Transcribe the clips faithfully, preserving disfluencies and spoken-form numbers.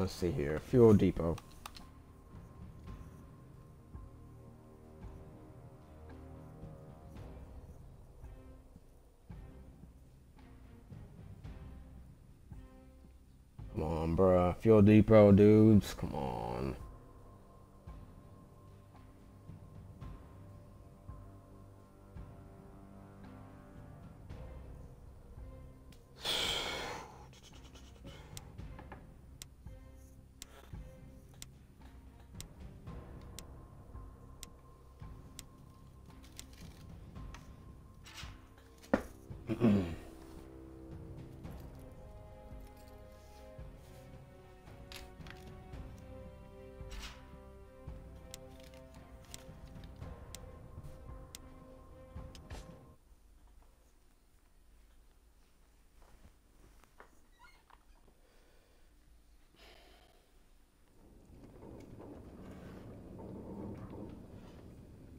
let's see here. Fuel Depot. Come on, bruh. Fuel Depot, dudes. Come on.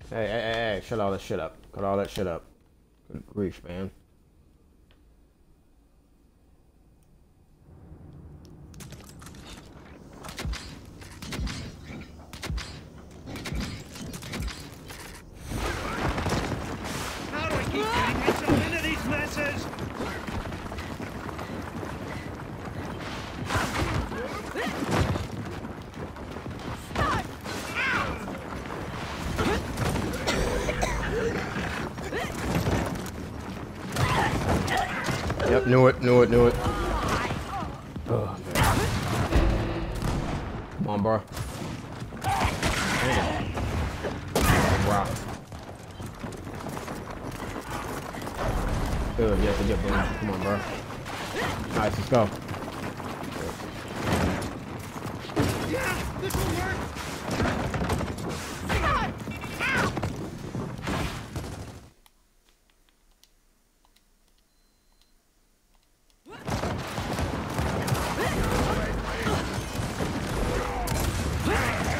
Hey, hey, hey, hey, shut all that shit up. Cut all that shit up. Good grief, man. How do we keep getting myself into these messes? Yep, knew it, knew it, knew it. Oh, come on, bro. Damn. Wow. Good, yes, I get boom. Come on, bro. Nice, let's go. Yeah, this will work. What?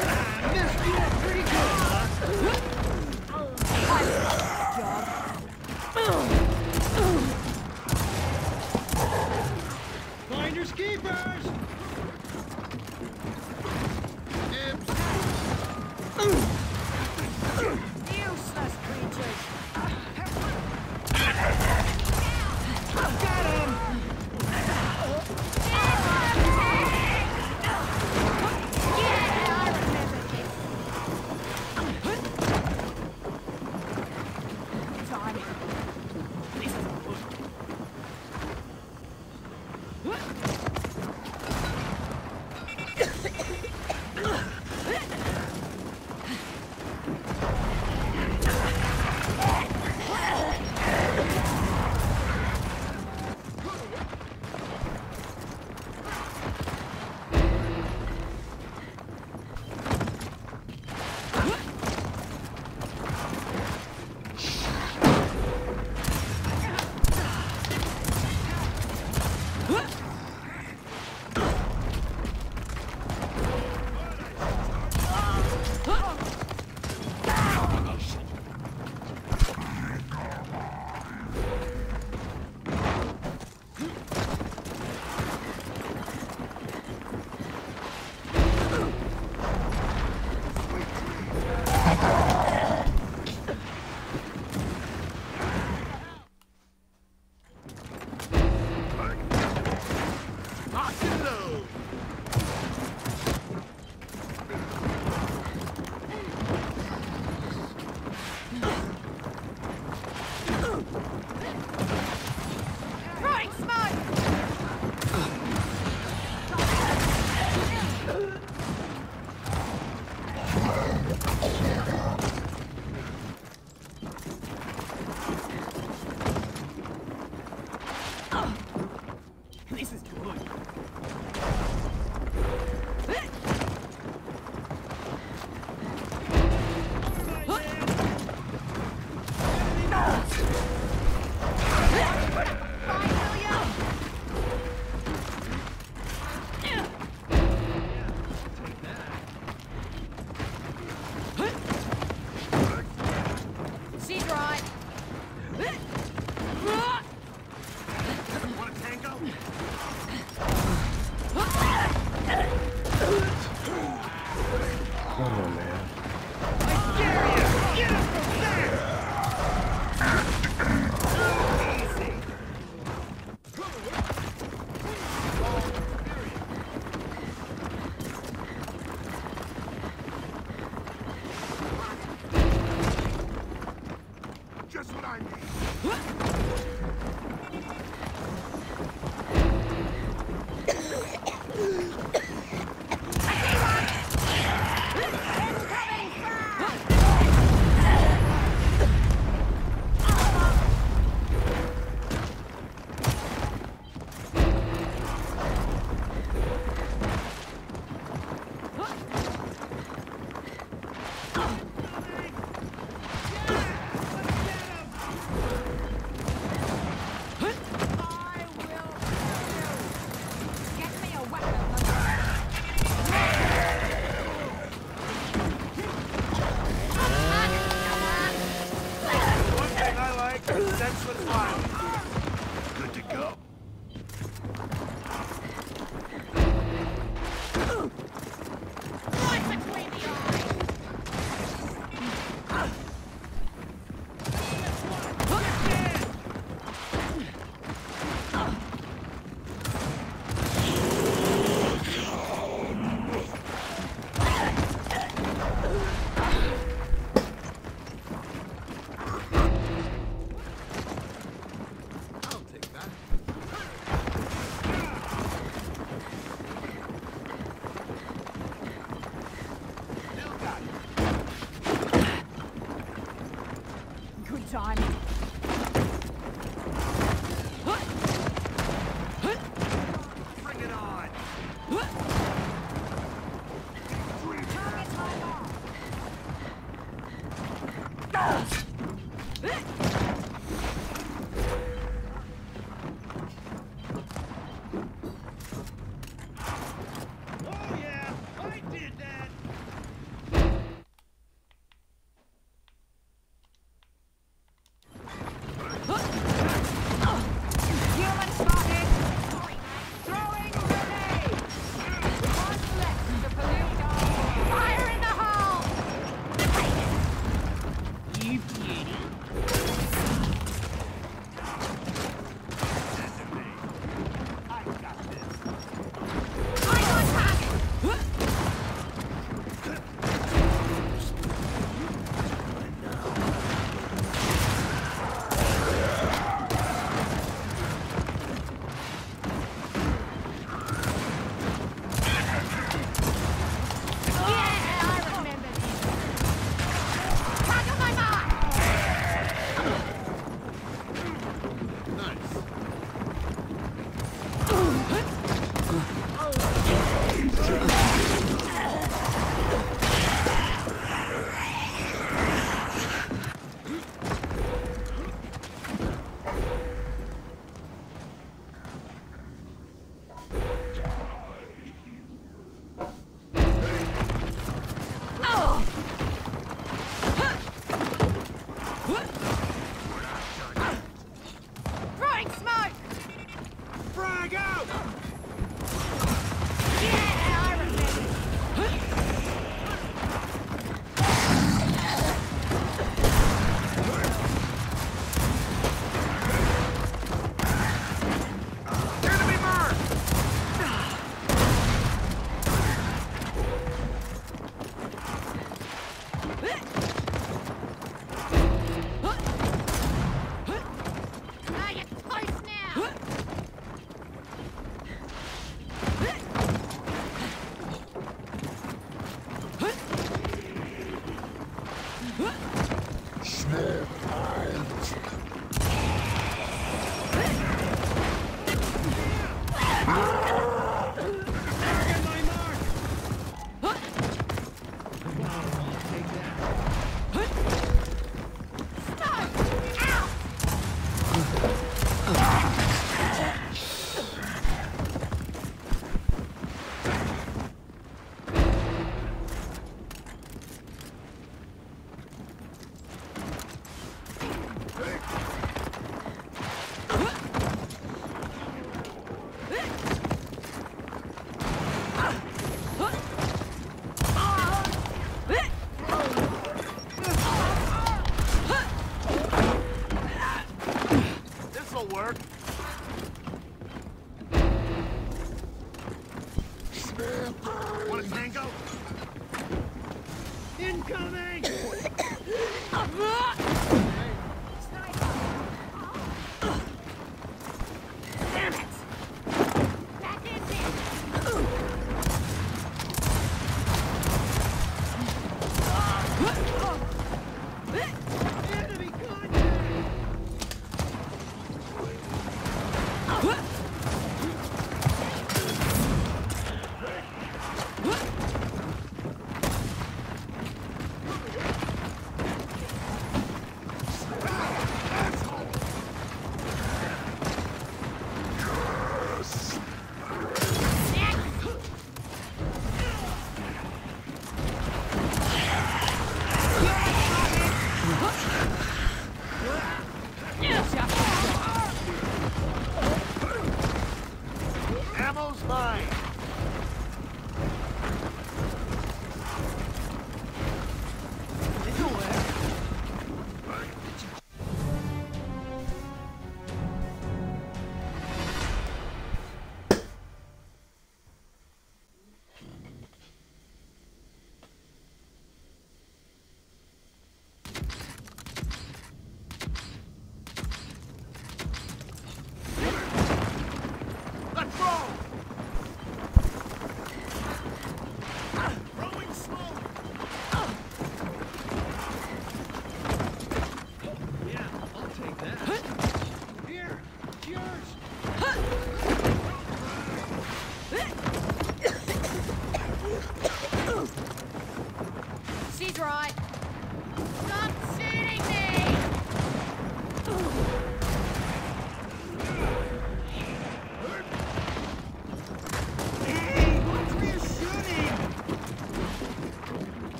Hey!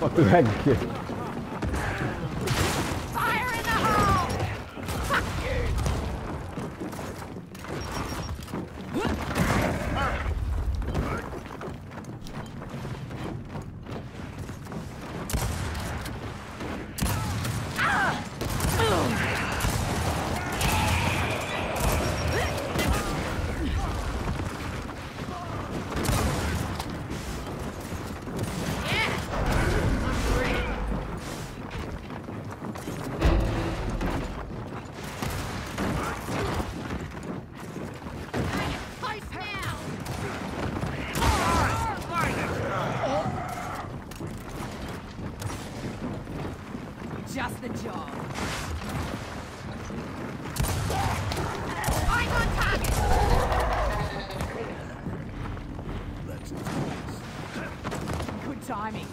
Fuck the red kid. Fire in the hole! Fuck you. The job. I'm on target. Let's do this. Good timing.